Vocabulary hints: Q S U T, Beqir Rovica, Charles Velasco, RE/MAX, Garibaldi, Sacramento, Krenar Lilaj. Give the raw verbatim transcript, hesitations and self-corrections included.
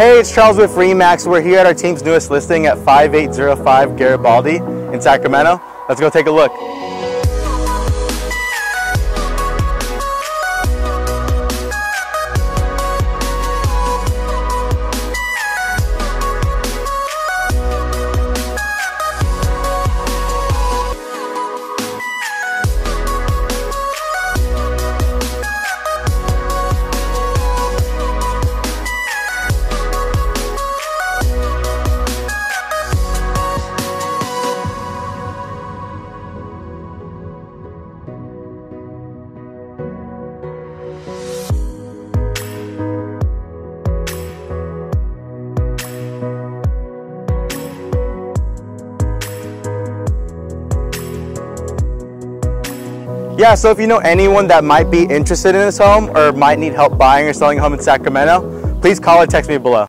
Hey, it's Charles with RE/MAX. We're here at our team's newest listing at five eight zero five Garibaldi in Sacramento. Let's go take a look. Yeah, so if you know anyone that might be interested in this home or might need help buying or selling a home in Sacramento, please call or text me below.